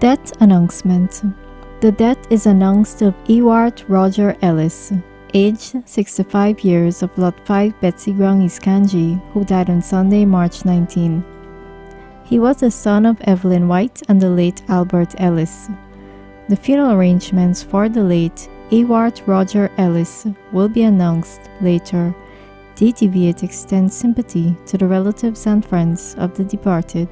Death announcement. The death is announced of Ewart Roger Ellis, aged 65 years, of Lot 5, Betsy Ground, East Kanji, who died on Sunday, March 19. He was the son of Evelyn White and the late Albert Ellis. The funeral arrangements for the late Ewart Roger Ellis will be announced later. DTV8 extends sympathy to the relatives and friends of the departed.